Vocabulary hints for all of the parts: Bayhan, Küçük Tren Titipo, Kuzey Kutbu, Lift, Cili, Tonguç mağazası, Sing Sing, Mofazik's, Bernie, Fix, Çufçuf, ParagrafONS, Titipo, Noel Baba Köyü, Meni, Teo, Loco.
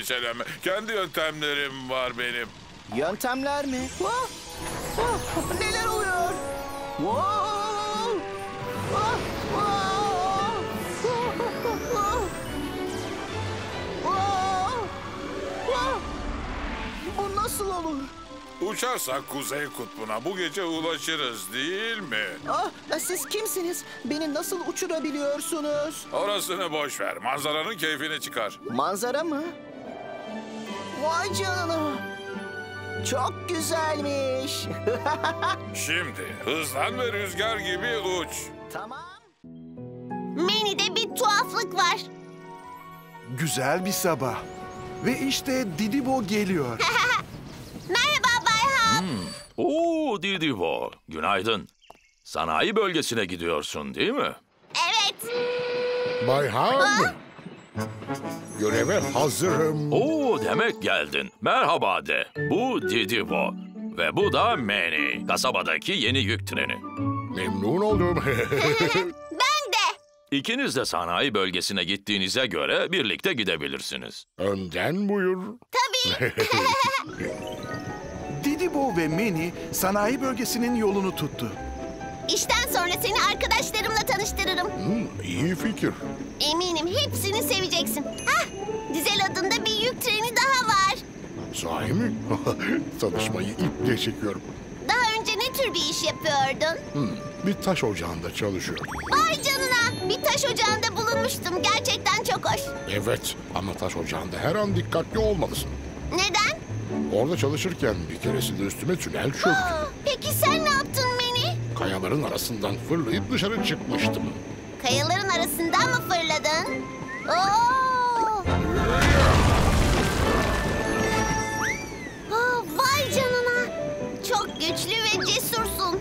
endişelenme. Kendi yöntemlerim var benim. Yöntemler mi? Oh, oh, neler oluyor? Oh, oh, oh, oh, oh, oh. Bu nasıl olur? Uçarsak Kuzey Kutbu'na bu gece ulaşırız değil mi? Ah, siz kimsiniz? Beni nasıl uçurabiliyorsunuz? Orasını boş ver. Manzaranın keyfini çıkar. Manzara mı? Vay canına. Çok güzelmiş. Şimdi hızlan ve rüzgar gibi uç. Tamam. Meni'de bir tuhaflık var. Güzel bir sabah. Ve işte Titipo geliyor. Oo Titipo, günaydın. Sanayi bölgesine gidiyorsun değil mi? Evet. Bayhan, göreve hazırım. Oo demek geldin. Merhaba de. Bu Titipo ve bu da Meni. Kasabadaki yeni yük treni. Memnun oldum. Ben de. İkiniz de sanayi bölgesine gittiğinize göre birlikte gidebilirsiniz. Önden buyur. Tabii. Titipo ve Meni sanayi bölgesinin yolunu tuttu. İşten sonra seni arkadaşlarımla tanıştırırım. İyi fikir. Eminim hepsini seveceksin. Hah, Düzel adında bir yük treni daha var. Sahi mi? Tanışmayı iple çekiyorum. Daha önce ne tür bir iş yapıyordun? Bir taş ocağında çalışıyorum. Vay canına! Bir taş ocağında bulunmuştum. Gerçekten çok hoş. Evet ama taş ocağında her an dikkatli olmalısın. Neden? Orada çalışırken bir keresinde üstüme tünel çöktü. Peki sen ne yaptın Meni? Kayaların arasından fırlayıp dışarı çıkmıştım. Kayaların arasından mı fırladın? Vay canına! Çok güçlü ve cesursun.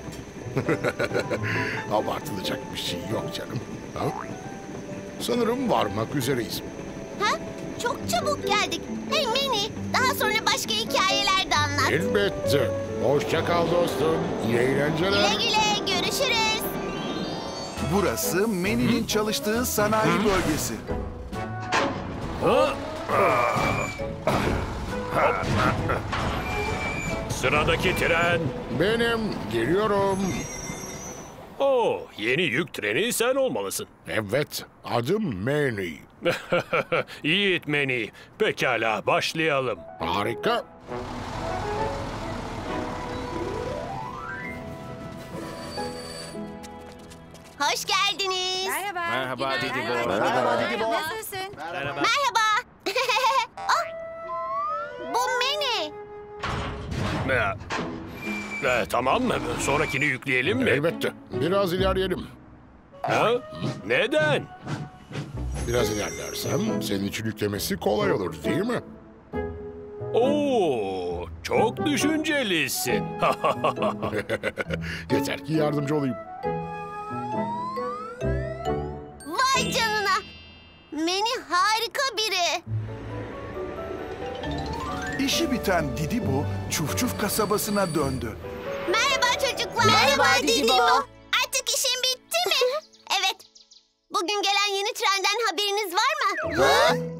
Abartılacak bir şey yok canım. Ha? Sanırım varmak üzereyiz. Ha? Çok çabuk geldik. Hey Meni, daha sonra başka hikayeler de anlat. Elbette. Hoşça kal dostum. İyi eğlenceler. Güle güle, görüşürüz. Burası Meni'nin çalıştığı sanayi bölgesi. Sıradaki tren. Benim, geliyorum. Oo, yeni yük treni sen olmalısın. Evet, adım Meni. Yiğit Meni. Pekala, başlayalım. Harika. Hoş geldiniz. Merhaba. Merhaba Titipo. Merhaba Titipo. Nasılsın? Merhaba. Merhaba. Oh, bu Meni. Tamam mı? Sonrakini yükleyelim mi? Elbette. Biraz ilerleyelim. Ha? Neden? Biraz ilerlersem senin için yüklemesi kolay olur değil mi? Oo, çok düşüncelisin. Yeter ki yardımcı olayım. Vay canına! Meni harika biri. İşi biten Titipo Çufçuf kasabasına döndü. Merhaba çocuklar. Merhaba Titipo. Artık işin bitti mi? Evet. Bugün gelen yeni trenden haberiniz var mı? Ha?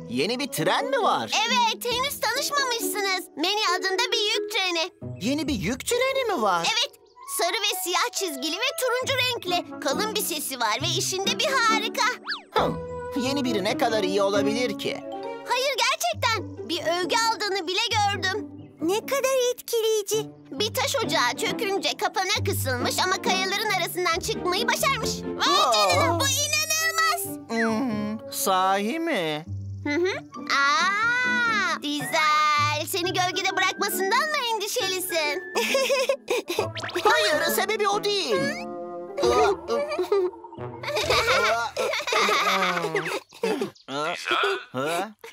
Yeni bir tren mi var? Evet, henüz tanışmamışsınız. Meni adında bir yük treni. Yeni bir yük treni mi var? Evet, sarı ve siyah çizgili ve turuncu renkli. Kalın bir sesi var ve işinde bir harika. Yeni biri ne kadar iyi olabilir ki? Hayır, gerçekten. Bir övgü aldığını bile gördüm. Ne kadar etkileyici. Bir taş ocağı çökünce kapana kısılmış ama kayaların arasından çıkmayı başarmış. Vay canına, bu inanılmaz. Sahi mi? Düzel, seni gölgede bırakmasından mı endişelisin? Hayır, sebebi o değil. Düzel,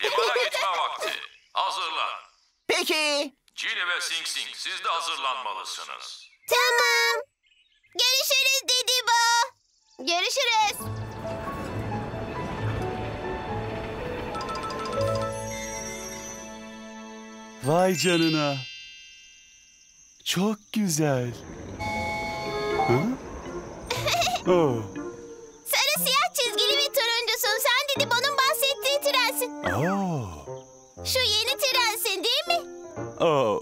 limana gitme vakti. Hazırlan. Peki. Cili ve Sing Sing, siz de hazırlanmalısınız. Tamam. Görüşürüz Titipo. Görüşürüz. Vay canına. Çok güzel. Sarı siyah çizgili bir turuncusun. Sen Titipo'nun bahsettiği trensin. Şu yeni getirensin değil mi? Oh.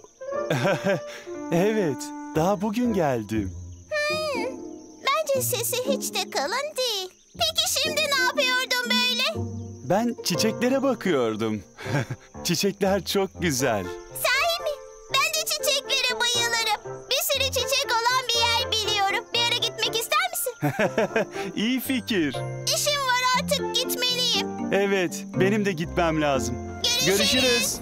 Evet. Daha bugün geldim. Bence sesi hiç de kalın değil. Peki şimdi ne yapıyordun böyle? Ben çiçeklere bakıyordum. Çiçekler çok güzel. Sahi mi? Ben de çiçeklere bayılırım. Bir sürü çiçek olan bir yer biliyorum. Bir yere gitmek ister misin? İyi fikir. İşim var artık, gitmeliyim. Evet, benim de gitmem lazım. Görüşürüz.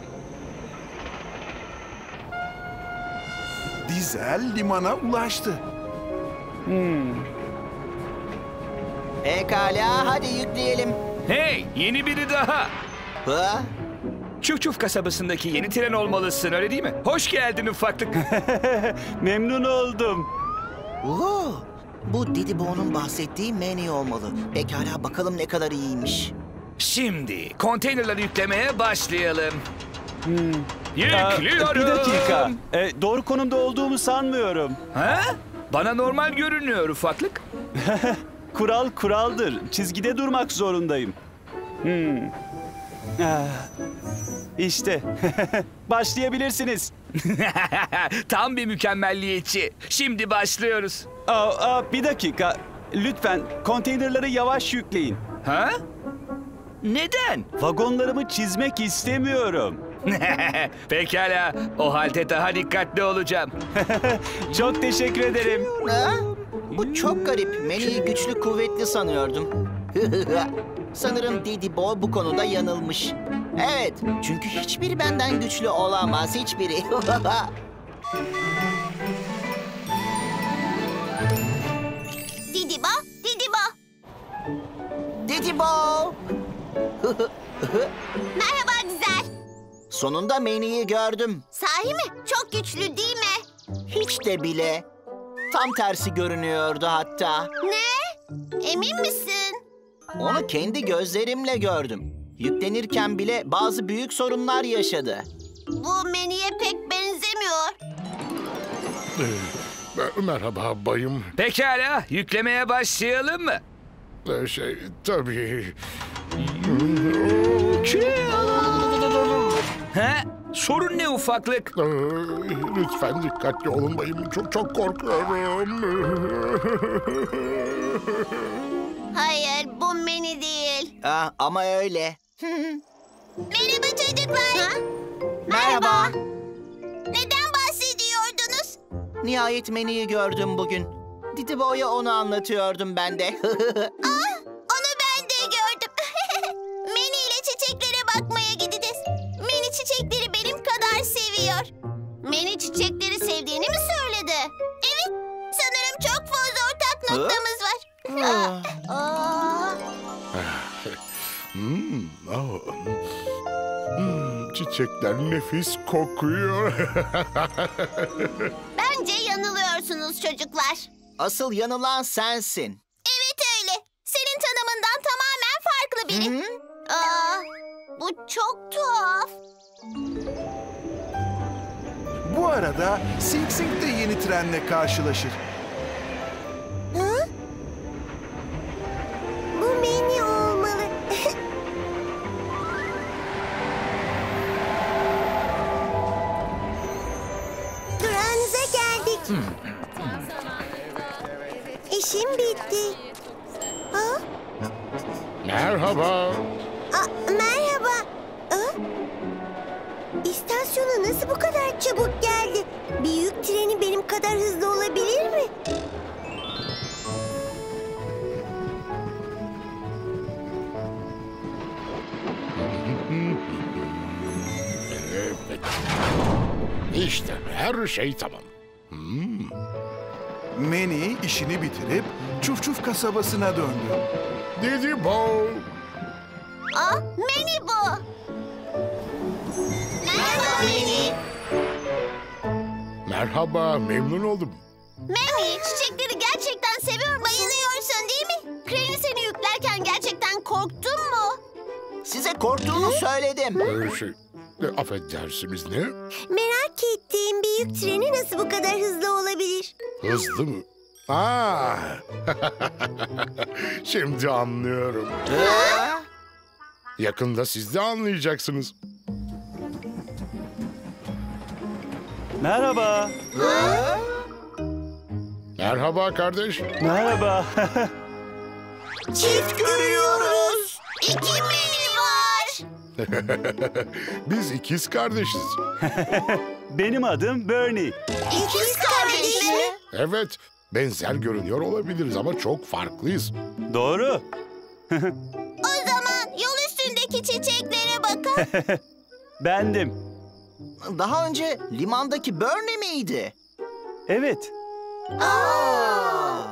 Düzel limana ulaştı. Pekala, hadi yükleyelim. Hey, yeni biri daha. Ha? Çufçuf kasabasındaki yeni tren olmalısın, öyle değil mi? Hoş geldin ufaklık. Memnun oldum. Oo, bu Titipo'nun bahsettiği Meni olmalı. Pekala, bakalım ne kadar iyiymiş. Şimdi konteynerları yüklemeye başlayalım. Yüklüyorum. Bir dakika. Doğru konumda olduğumu sanmıyorum. Ha? Bana normal görünüyor ufaklık. Kural kuraldır. Çizgide durmak zorundayım. İşte. Başlayabilirsiniz. Tam bir mükemmelliyetçi. Şimdi başlıyoruz. Bir dakika. Lütfen konteynerları yavaş yükleyin. Ha? Neden? Vagonlarımı çizmek istemiyorum. Pekala. O halde daha dikkatli olacağım. Çok teşekkür ederim. Ha? Bu çok garip. Meni'yi güçlü kuvvetli sanıyordum. Sanırım Titipo bu konuda yanılmış. Evet, çünkü hiçbiri benden güçlü olamaz. Hiçbiri. Titipo, Titipo. Titipo. Merhaba güzel. Sonunda Meni'yi gördüm. Sahi mi? Çok güçlü değil mi? Hiç de bile. Tam tersi görünüyordu hatta. Ne? Emin misin? Onu kendi gözlerimle gördüm. Yüklenirken bile bazı büyük sorunlar yaşadı. Bu Meni'ye pek benzemiyor. Merhaba bayım. Pekala, yüklemeye başlayalım mı? Tabii. Ha? Sorun ne ufaklık? Lütfen dikkatli olun bayım. Çok korkuyorum. Hayır, bu Meni değil. Ama öyle. Merhaba çocuklar. Ha? Merhaba. Neden bahsediyordunuz? Nihayet Meni'yi gördüm bugün. Titipo'ya onu anlatıyordum ben de. Onu ben de gördüm. Meni ile çiçeklere bakmaya gideceğiz. Meni çiçekleri benim kadar seviyor. Meni çiçekleri sevdiğini mi söyledi? Evet. Sanırım çok fazla ortak noktamız var. Çiçekler nefis kokuyor. Bence yanılıyorsunuz çocuklar. Asıl yanılan sensin. Evet öyle. Senin tanımından tamamen farklı biri. Bu çok tuhaf. Bu arada Sing Sing de yeni trenle karşılaşır. Meni olmalı. Durağınıza geldik. İşim bitti. Merhaba. Merhaba. İstasyona nasıl bu kadar çabuk geldi? Bir yük treni benim kadar hızlı olabilir mi? İşte her şey tamam. Meni işini bitirip Çufçuf kasabasına döndü. Titipo. Meni bu. Merhaba Meni. Merhaba, memnun oldum. Meni, çiçekleri gerçekten seviyor, bayılıyorsun değil mi? Kreni seni yüklerken gerçekten korktun mu? Size korktuğunu söyledim. Affedersiniz ne? Merak ettiğim bir yük treni nasıl bu kadar hızlı olabilir? Hızlı mı? Şimdi anlıyorum. Yakında siz de anlayacaksınız. Merhaba. Ha? Merhaba kardeş. Merhaba. Çift görüyoruz. İki mini var. Biz ikiz kardeşiz. Benim adım Bernie. İkiz kardeş mi? Evet. Benzer görünüyor olabiliriz ama çok farklıyız. Doğru. O zaman yol üstündeki çiçeklere bakın. Bendim. Daha önce limandaki Bernie miydi? Evet. Aa!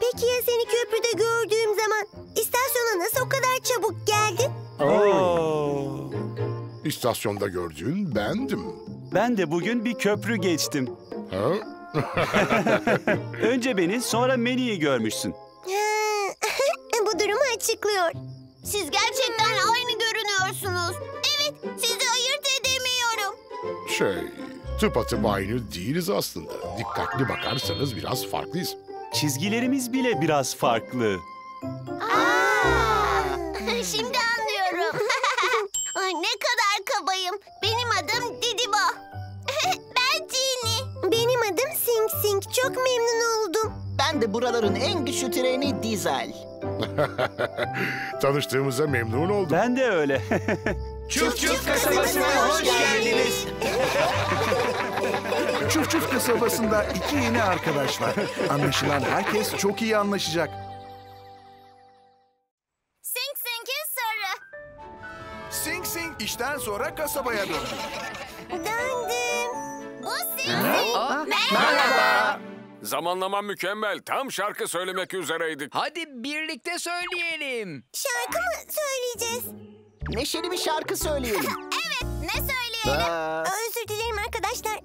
Peki ya seni köprüde gördüğüm zaman istasyona nasıl o kadar çabuk geldin? Oo. İstasyonda gördüğün bendim. Ben de bugün bir köprü geçtim. Ha? Önce beni, sonra Meni'yi görmüşsün. Bu durumu açıklıyor. Siz gerçekten aynı görünüyorsunuz. Evet, sizi ayırt edemiyorum. Tıpatıp aynı değiliz aslında. Dikkatli bakarsanız biraz farklıyız. Çizgilerimiz bile biraz farklı. Aa, şimdi anlıyorum. Ay, ne kadar kabayım. Benim adım Titipo. Ben Cili. Benim adım Sing Sing. Çok memnun oldum. Ben de buraların en güçlü treni Düzel. Tanıştığımıza memnun oldum. Ben de öyle. Çuf Çuf kasabasına hoş geldiniz. Çuf Çuf kasabasında iki yeni arkadaş var. Anlaşılan herkes çok iyi anlaşacak. Sing Sing'in sarı. Sing Sing işten sonra kasabaya döndü. Döndüm. Bu Sing Sing. Merhaba. Zamanlaman mükemmel. Tam şarkı söylemek üzereydik. Hadi birlikte söyleyelim. Şarkı mı söyleyeceğiz? Neşeli bir şarkı söyleyelim. Evet, ne söyleyelim? Özür dilerim arkadaşlar.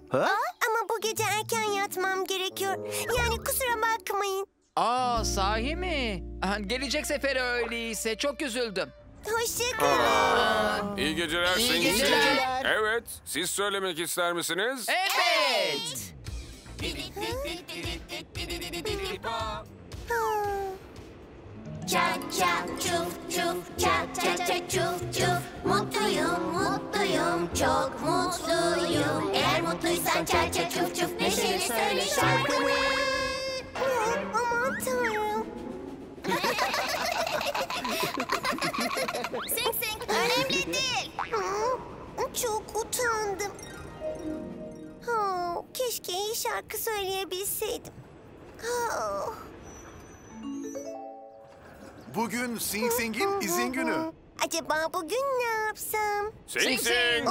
Ama bu gece erken yatmam gerekiyor. Yani kusura bakmayın. Aa, sahi mi? Gelecek sefer öyleyse çok üzüldüm. Hoşçakalın. İyi geceler. İyi geceler. Evet, siz söylemek ister misiniz? Evet. Çat çat çuf çuf çat çat çat çuf çuf. Mutluyum, mutluyum, çok mutluyum. Eğer mutluysan çat çat çuf çuf neşeli söyle şarkını. Aman tanrım. Sing Sing, önemli değil. Çok utandım. Keşke iyi şarkı söyleyebilseydim. Bugün Sing Sing'in izin günü. Acaba bugün ne yapsam? Sing Sing!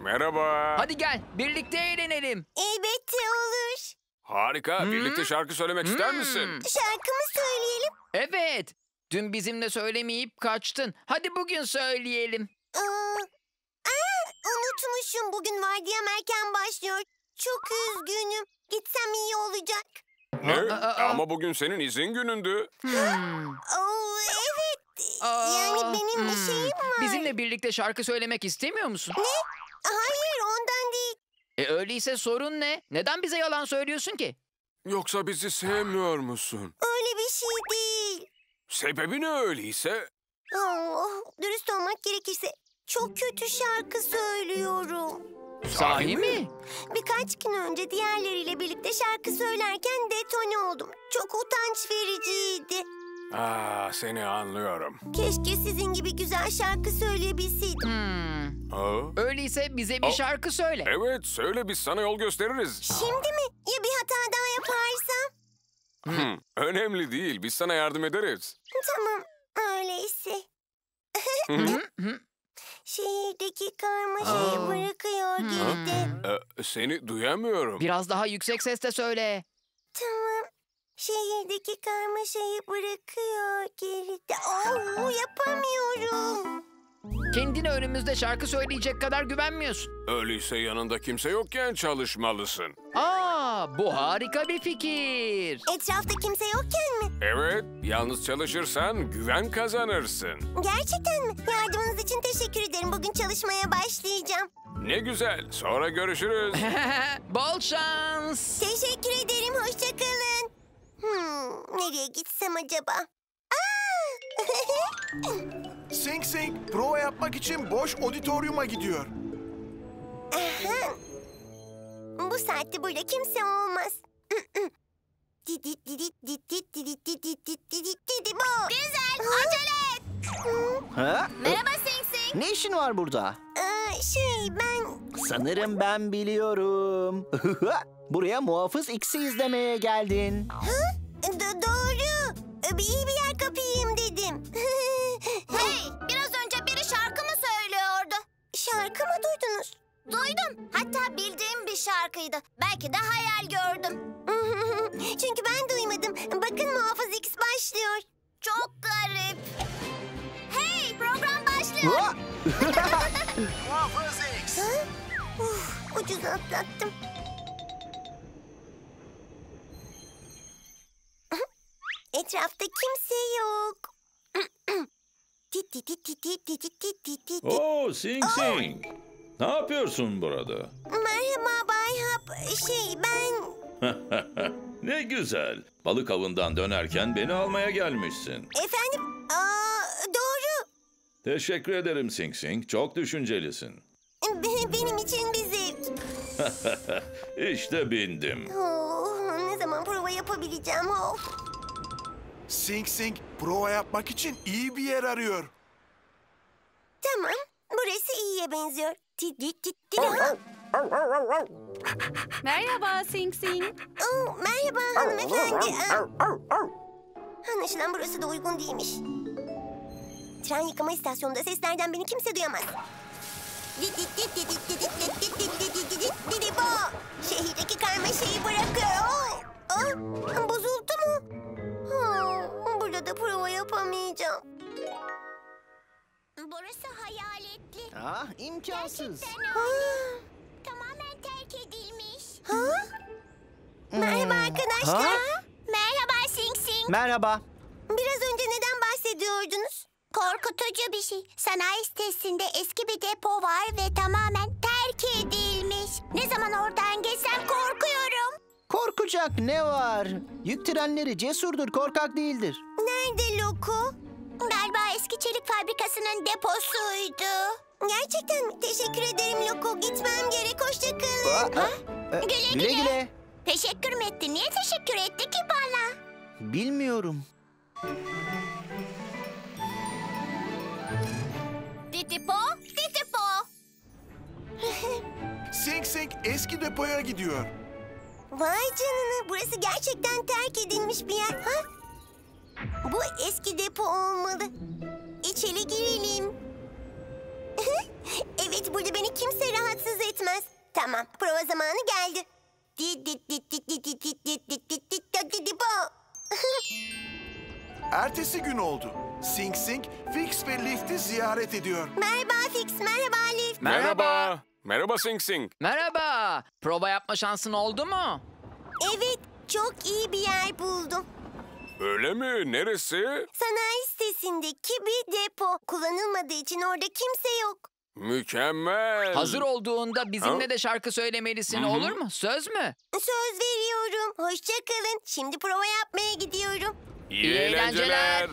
Merhaba. Hadi gel, birlikte eğlenelim. Elbette olur. Harika, birlikte şarkı söylemek ister misin? Şarkı mı söyleyelim? Evet, dün bizimle söylemeyip kaçtın. Hadi bugün söyleyelim. Unutmuşum, bugün vardiyam erken başlıyor. Çok üzgünüm, gitsem iyi olacak. Ne? Ama bugün senin izin günündü. Evet. Yani benim bir şeyim var. Bizimle birlikte şarkı söylemek istemiyor musun? Ne? Hayır, ondan değil. Öyleyse sorun ne? Neden bize yalan söylüyorsun ki? Yoksa bizi sevmiyor musun? Öyle bir şey değil. Sebebi ne öyleyse? Dürüst olmak gerekirse çok kötü şarkı söylüyorum. Sahi mi? Birkaç gün önce diğerleriyle birlikte şarkı söylerken detone oldum. Çok utanç vericiydi. Aa, seni anlıyorum. Keşke sizin gibi güzel şarkı söyleyebilseydim. Öyleyse bize bir şarkı söyle. Evet, söyle, biz sana yol gösteririz. Şimdi mi? Ya bir hata daha yaparsam? Önemli değil, biz sana yardım ederiz. Tamam, öyleyse. Şehirdeki karmaşayı bırakıyor geride. Seni duyamıyorum. Biraz daha yüksek sesle söyle. Tamam. Şehirdeki karmaşayı bırakıyor geride. Yapamıyorum. Kendine önümüzde şarkı söyleyecek kadar güvenmiyorsun. Öyleyse yanında kimse yokken çalışmalısın. Aa, bu harika bir fikir. Etrafta kimse yokken mi? Evet, yalnız çalışırsan güven kazanırsın. Gerçekten mi? Yardımınız için teşekkür ederim. Bugün çalışmaya başlayacağım. Ne güzel, sonra görüşürüz. Bol şans. Teşekkür ederim, hoşçakalın. Nereye gitsem acaba? Sing Sing prova yapmak için boş oditoryuma gidiyor. Bu saatte burada kimse olmaz. Düzel, acele et. Merhaba Sing Sing. Ne işin var burada? Sanırım ben biliyorum. Buraya Mofazik'si izlemeye geldin. Doğru. İyi bir yer kapayım dedim. Hey, biraz önce biri şarkı mı söylüyordu? Şarkı mı duydunuz? Duydum. Hatta bildiğim bir şarkıydı. Belki de hayal gördüm. Çünkü ben duymadım. Bakın Mofazik's başlıyor. Çok garip. Hey, program başlıyor. Mofazik's. Ucuz atlattım. Etrafta kimse yok. Oh, Sing Sing. Ne yapıyorsun burada? Merhaba Bayhan. Ben... Ne güzel. Balık avından dönerken beni almaya gelmişsin. Efendim? Doğru. Teşekkür ederim Sing Sing. Çok düşüncelisin. Benim için bir zevk. İşte bindim. Oh, ne zaman prova yapabileceğim? Oh. Sing Sing prova yapmak için iyi bir yer arıyor. Tamam. Burası iyiye benziyor. Merhaba Sing Sing. Merhaba hanımefendi. Anlaşılan burası da uygun değilmiş. Tren yıkama istasyonunda seslerden beni kimse duyamaz. Şehirdeki karmaşayı bırakıyor. Bozuldu mu? Burada da prova yapamayacağım. Burası hayaletli. İmkansız. Tamamen terk edilmiş. Merhaba arkadaşlar. Merhaba Sing Sing. Merhaba. Biraz önce neden bahsediyordunuz? Korkutucu bir şey. Sanayi sitesinde eski bir depo var ve tamamen terk edilmiş. Ne zaman oradan geçsem korkuyorum. Korkacak ne var? Yük trenleri cesurdur, korkak değildir. Nerede Loco? Galiba eski çelik fabrikasının deposuydu. Gerçekten mi? Teşekkür ederim Loco. Gitmem gerek. Hoşça kalın. Güle güle. Teşekkür mü etti? Niye teşekkür etti ki bana? Bilmiyorum. Titipo? Titipo! Sing Sing eski depoya gidiyor. Vay canına, burası gerçekten terk edilmiş bir yer. Bu eski depo olmalı. İçeri girelim. Evet, burada beni kimse rahatsız etmez. Tamam, prova zamanı geldi. Ertesi gün oldu. Sing Sing, Fix ve Lift'i ziyaret ediyor. Merhaba Fix, merhaba Lift. Merhaba. Merhaba Sing Sing. Merhaba. Prova yapma şansın oldu mu? Evet, çok iyi bir yer buldum. Öyle mi? Neresi? Sanayi sitesindeki bir depo. Kullanılmadığı için orada kimse yok. Mükemmel. Hazır olduğunda bizimle de şarkı söylemelisin, olur mu? Söz mü? Söz veriyorum. Hoşça kalın. Şimdi prova yapmaya gidiyorum. İyi eğlenceler.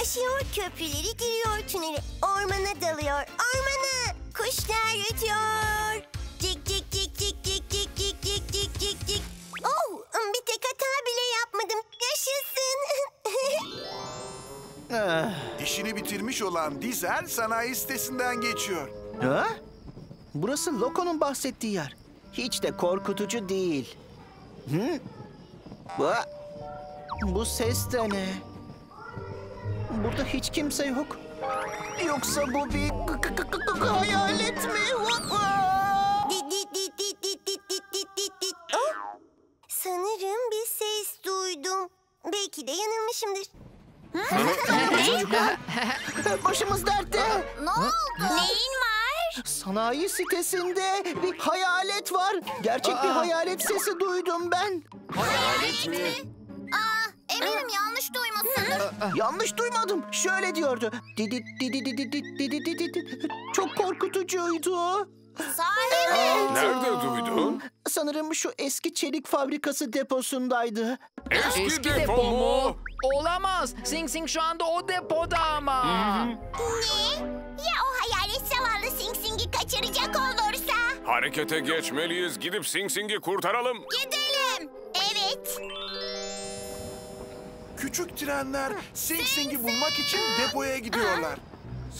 Aşıyor köprüleri, giriyor tüneli. Ormana dalıyor. Ormana. Kuşlar ötüyor. Cik cik cik cik cik cik cik cik cik cik cik. Oh, bir tek hata bile yapmadım. Yaşasın. İşini bitirmiş olan Düzel sanayi sitesinden geçiyor. Burası Loco'nun bahsettiği yer. Hiç de korkutucu değil. Bu ses de ne? Burada hiç kimse yok. Yoksa bu bir hayalet mi? Sanırım bir ses duydum. Belki de yanılmışımdır. Başımız dertte. Ne oldu? Neyin var? Sanayi sitesinde bir hayalet var. Gerçek bir hayalet sesi duydum ben. Hayalet mi? Eminim yanlış duymuşsundur. Yanlış duymadım. Şöyle diyordu. Çok korkutucuydu. Sahi mi? Nerede duydun? Sanırım şu eski çelik fabrikası deposundaydı. Eski depo mu? Olamaz. Sing Sing şu anda o depoda ama. Ne? Ya o hayalet zavallı Sing Sing'i kaçıracak olursa? Harekete geçmeliyiz. Gidip Sing Sing'i kurtaralım. Gidelim. Evet. Küçük trenler Sing Sing'i bulmak için depoya gidiyorlar.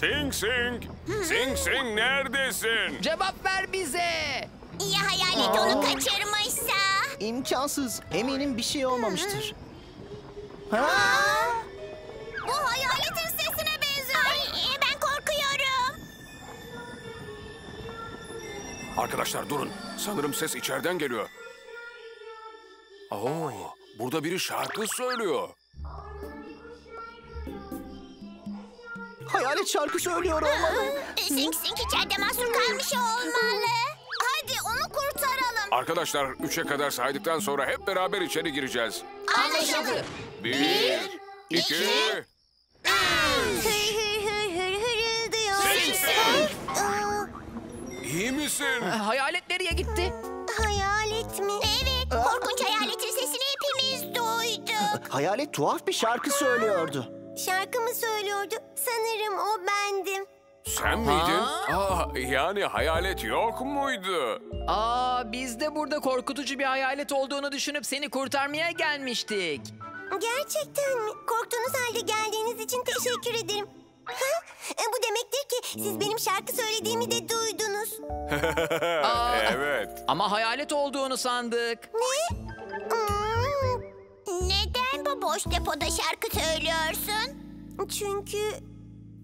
Sing Sing! Sing Sing neredesin? Cevap ver bize! Ya hayalet onu kaçırmışsa? İmkansız. Eminim bir şey olmamıştır. Bu hayaletin sesine benziyor. Ay, ben korkuyorum. Arkadaşlar durun. Sanırım ses içeriden geliyor. Oo, burada biri şarkı söylüyor. Hayalet şarkı söylüyor olmalı. Sing Sing içeride mahsur kalmış olmalı. Hadi onu kurtaralım. Arkadaşlar 3'e kadar saydıktan sonra hep beraber içeri gireceğiz. Anlaşıldı. 1, 2, 3. Sing Sing. İyi misin? Hayalet nereye gitti? Hayalet mi? Evet. Korkunç hayaletin sesini hepimiz duyduk. Hayalet tuhaf bir şarkı söylüyordu. Şarkı mı söylüyordu? Sanırım o bendim. Sen miydin? Yani hayalet yok muydu? Biz de burada korkutucu bir hayalet olduğunu düşünüp seni kurtarmaya gelmiştik. Gerçekten mi? Korktuğunuz halde geldiğiniz için teşekkür ederim. Bu demektir ki siz benim şarkı söylediğimi de duydunuz. Evet. Ama hayalet olduğunu sandık. Ne? Neden bu boş depoda şarkı söylüyorsun? Çünkü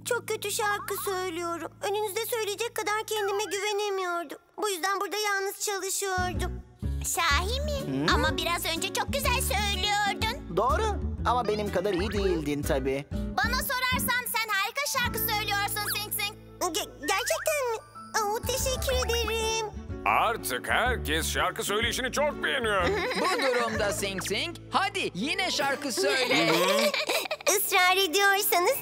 çok kötü şarkı söylüyorum. Önünüzde söyleyecek kadar kendime güvenemiyordum. Bu yüzden burada yalnız çalışıyordum. Sahi mi? Ama biraz önce çok güzel söylüyordun. Doğru. Ama benim kadar iyi değildin tabii. Bana sorarsan sen harika şarkı söylüyorsun Sing Sing. Gerçekten mi? Teşekkür ederim. Artık herkes şarkı söyleyişini çok beğeniyor. Bu durumda Sing Sing, hadi yine şarkı söyle. Israr ediyorsanız.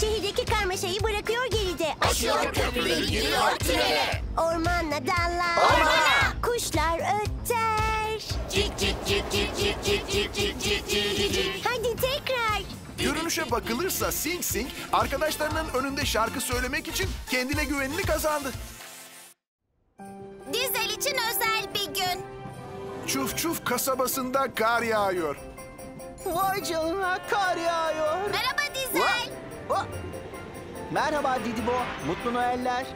Şehirdeki karmaşayı bırakıyor geride. Aşıyor köprüleri, giriyor trene. Ormanla dallar. Ormana. Kuşlar öter. Cik cik cik cik cik cik cik cik cik cik. Hadi tekrar. Görünüşe bakılırsa Sing Sing arkadaşlarının önünde şarkı söylemek için kendine güvenini kazandı. Düzel için özel bir gün. Çuf Çuf kasabasında kar yağıyor. Vay canına, kar yağıyor. Merhaba Düzel. Merhaba Titipo. Mutlu Noeller.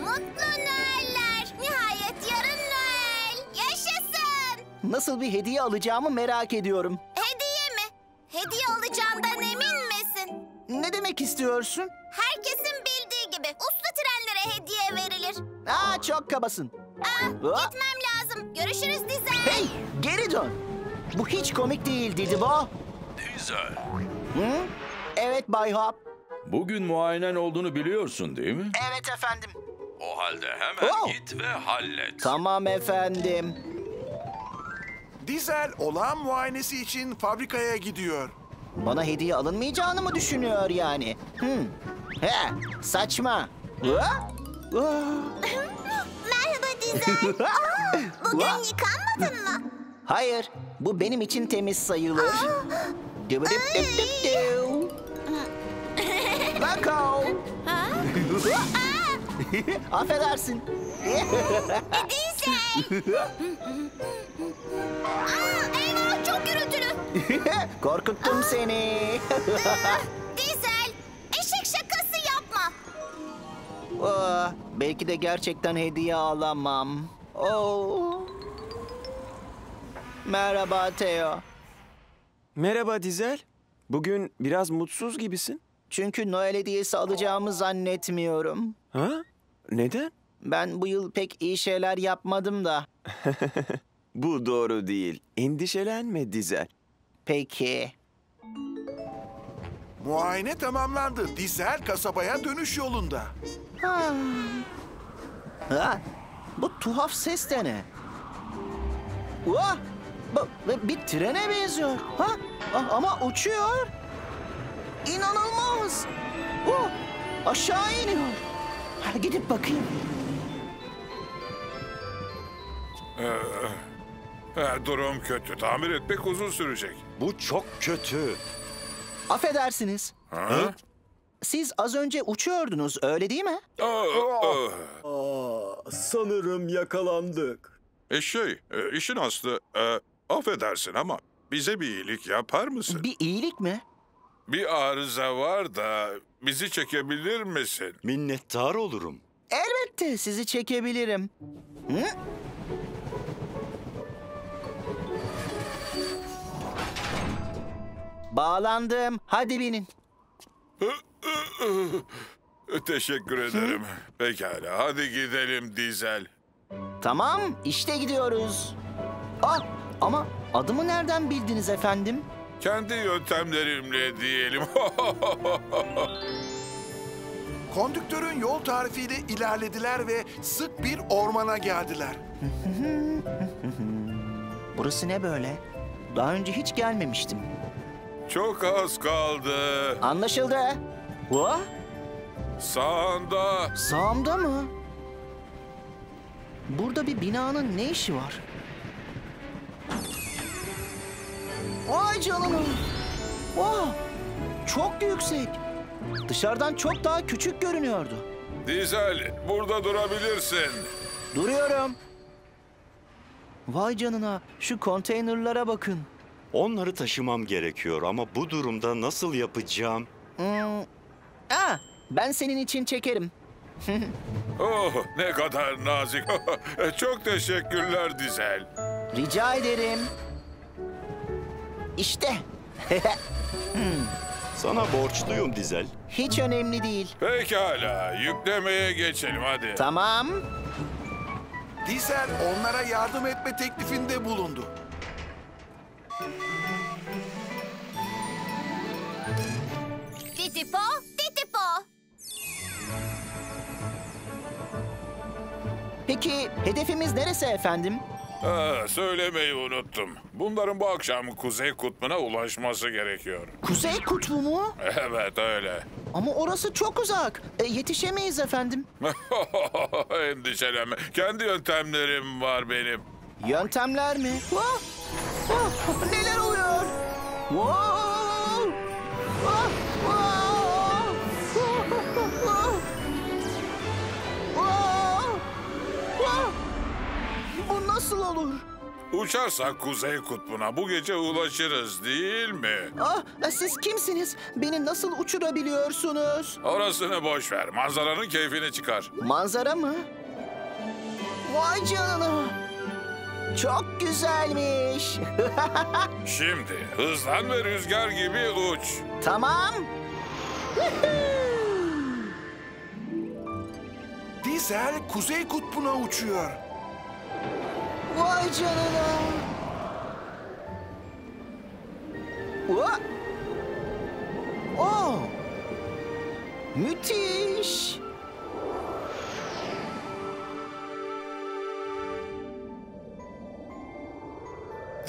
Mutlu Noeller. Nihayet yarın Noel. Yaşasın. Nasıl bir hediye alacağımı merak ediyorum. Hediye mi? Hediye alacağından emin misin? Ne demek istiyorsun? Herkesin bildiği gibi uslu trenlere hediye verilir. Çok kabasın. Gitmem lazım. Görüşürüz Düzel. Hey, geri dön. Bu hiç komik değil Titipo. Düzel. Evet Bayhan. Bugün muayenen olduğunu biliyorsun değil mi? Evet efendim. O halde hemen git ve hallet. Tamam efendim. Düzel olağan muayenesi için fabrikaya gidiyor. Bana hediye alınmayacağını mı düşünüyor yani? Saçma. Merhaba Düzel. Bugün yıkanmadın mı? Hayır. Bu benim için temiz sayılır. Loco. Affedersin. Düzel. Eyvah, çok gürültülü. Korkuttum seni. Düzel, eşek şakası yapma. Belki de gerçekten hediye alamam. Merhaba Teo. Merhaba Düzel. Bugün biraz mutsuz gibisin. Çünkü Noel hediyesi alacağımı zannetmiyorum. Neden? Ben bu yıl pek iyi şeyler yapmadım da. Bu doğru değil. Endişelenme Düzel. Peki. Muayene tamamlandı. Düzel kasabaya dönüş yolunda. Bu tuhaf ses de ne? Bir trene benziyor. Ama uçuyor. İnanılmaz. Aşağı iniyor. Gidip bakayım. Durum kötü. Tamir etmek uzun sürecek. Bu çok kötü. Affedersiniz. Ha? Siz az önce uçuyordunuz, öyle değil mi? Sanırım yakalandık. İşin aslı, affedersin ama bize bir iyilik yapar mısın? Bir iyilik mi? Bir arıza var da bizi çekebilir misin? Minnettar olurum. Elbette sizi çekebilirim. Hı? Bağlandım. Hadi binin. Teşekkür ederim. Pekala. Hadi gidelim Düzel. Tamam. İşte gidiyoruz. Ama adımı nereden bildiniz efendim? Kendi yöntemlerimle diyelim. Kondüktörün yol tarifiyle ilerlediler ve sık bir ormana geldiler. Burası ne böyle? Daha önce hiç gelmemiştim. Çok az kaldı. Anlaşıldı. What? Sağında. Sağımda mı? Burada bir binanın ne işi var? Vay canına. Çok yüksek. Dışarıdan çok daha küçük görünüyordu. Düzel, burada durabilirsin. Duruyorum. Vay canına, şu konteynerlara bakın. Onları taşımam gerekiyor ama bu durumda nasıl yapacağım? Ben senin için çekerim. Ne kadar nazik. Çok teşekkürler Düzel. Rica ederim. İşte. Sana borçluyum Düzel. Hiç önemli değil. Pekala, yüklemeye geçelim hadi. Tamam. Düzel onlara yardım etme teklifinde bulundu. Titipo, Titipo. Peki hedefimiz neresi efendim? Söylemeyi unuttum. Bunların bu akşam Kuzey Kutbu'na ulaşması gerekiyor. Kuzey Kutbu mu? Evet öyle. Ama orası çok uzak. Yetişemeyiz efendim. Endişelenme. Kendi yöntemlerim var benim. Yöntemler mi? Neler oluyor? Bu nasıl olur? Uçarsak Kuzey Kutbu'na bu gece ulaşırız değil mi? Siz kimsiniz? Beni nasıl uçurabiliyorsunuz? Orasını boş ver. Manzaranın keyfini çıkar. Manzara mı? Vay canına. Çok güzelmiş. Şimdi hızlan ve rüzgar gibi uç. Tamam. Düzel Kuzey Kutbu'na uçuyor. Vay canına. Müthiş.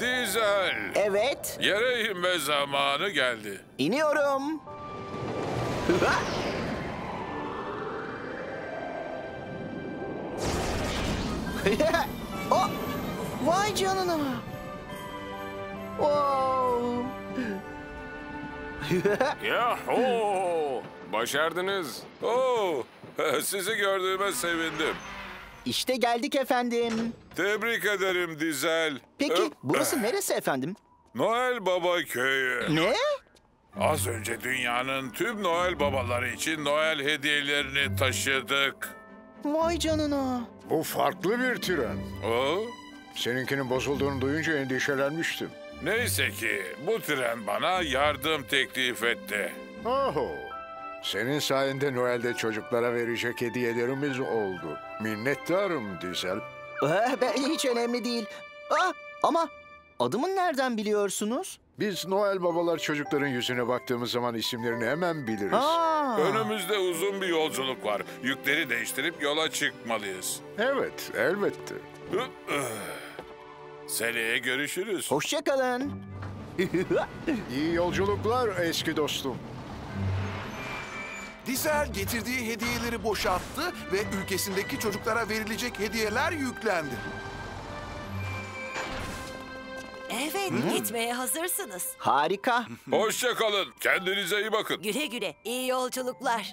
Düzel. Evet. Yere inme zamanı geldi. İniyorum. Vay canına. Yahoo! Başardınız. Sizi gördüğüme sevindim. İşte geldik efendim. Tebrik ederim Düzel. Peki burası neresi efendim? Noel Baba Köyü. Ne? Az önce dünyanın tüm Noel babaları için Noel hediyelerini taşıdık. Vay canına. Bu farklı bir tren. Seninkinin bozulduğunu duyunca endişelenmiştim. Neyse ki bu tren bana yardım teklif etti. Senin sayende Noel'de çocuklara verecek hediyelerimiz oldu. Minnettarım Düzel. Hiç önemli değil. Ama adımı nereden biliyorsunuz? Biz Noel babalar çocukların yüzüne baktığımız zaman isimlerini hemen biliriz. Önümüzde uzun bir yolculuk var. Yükleri değiştirip yola çıkmalıyız. Evet, elbette. Seneye görüşürüz. Hoşçakalın. İyi yolculuklar eski dostum. Düzel getirdiği hediyeleri boşalttı ve ülkesindeki çocuklara verilecek hediyeler yüklendi. Evet, gitmeye hazırsınız. Harika. Hoşça kalın. Kendinize iyi bakın. Güle güle. İyi yolculuklar.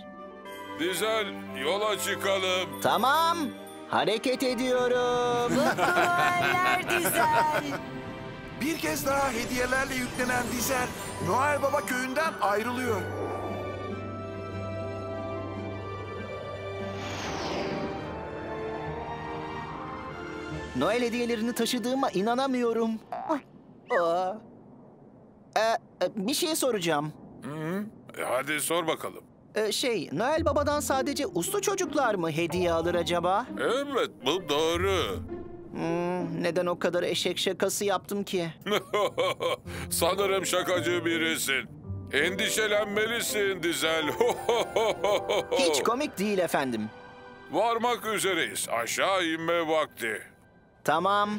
Düzel, yola çıkalım. Tamam. Hareket ediyorum. Mutlular Düzel. Bir kez daha hediyelerle yüklenen Düzel, Noel Baba Köyü'nden ayrılıyor. Noel hediyelerini taşıdığıma inanamıyorum. Bir şey soracağım. Hadi sor bakalım. Noel Baba'dan sadece uslu çocuklar mı hediye alır acaba? Evet, bu doğru. Neden o kadar eşek şakası yaptım ki? Sanırım şakacı birisin. Endişelenmelisin Düzel. Hiç komik değil efendim. Varmak üzereyiz. Aşağı inme vakti. Tamam.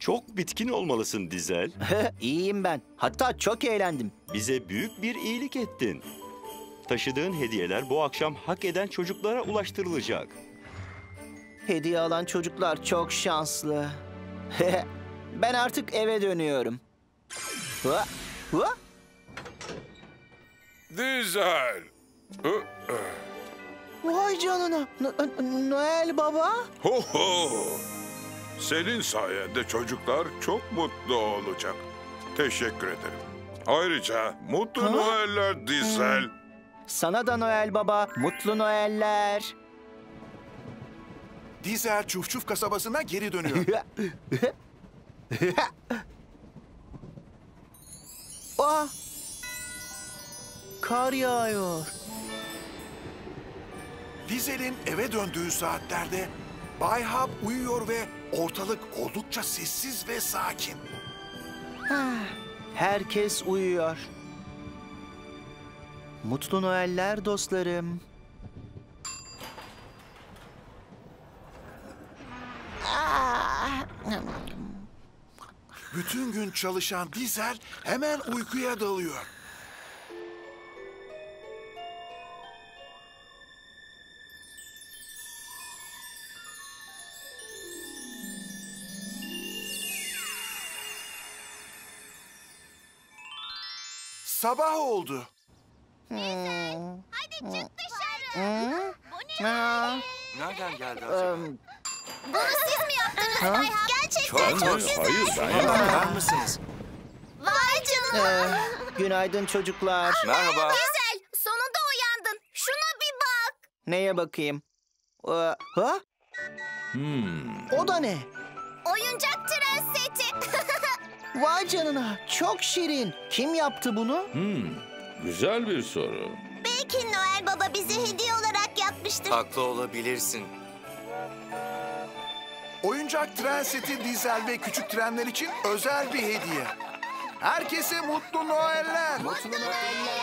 Çok bitkin olmalısın Düzel. İyiyim ben. Hatta çok eğlendim. Bize büyük bir iyilik ettin. Taşıdığın hediyeler bu akşam hak eden çocuklara ulaştırılacak. Hediye alan çocuklar çok şanslı. Ben artık eve dönüyorum. Düzel. Vay canına. Noel Baba. Senin sayende çocuklar çok mutlu olacak. Teşekkür ederim. Ayrıca mutlu Noeller Düzel. Sana da Noel Baba, mutlu Noeller. Düzel Çufçuf kasabasına geri dönüyor. Kar yağıyor. Düzel'in eve döndüğü saatlerde Bayhan uyuyor ve ortalık oldukça sessiz ve sakin. Herkes uyuyor. Mutlu Noeller dostlarım. Bütün gün çalışan Düzel hemen uykuya dalıyor. Sabah oldu. Düzel, hadi çık dışarı. Bu ne? Nereden geldi acaba? Bunu siz mi yaptınız Bayhan? Gerçekten çok güzel. Hayır, ben mısınız? Vay canına. Günaydın çocuklar. Merhaba. Düzel, sonunda uyandın. Şuna bir bak. Neye bakayım? O da ne? Oyuncak tren seti. Vay canına, çok şirin. Kim yaptı bunu? Güzel bir soru. Belki Noel Baba bize hediye olarak yapmıştır. Haklı olabilirsin. Oyuncak tren seti Düzel ve küçük trenler için özel bir hediye. Herkese mutlu Noeller. Mutlu Noeller.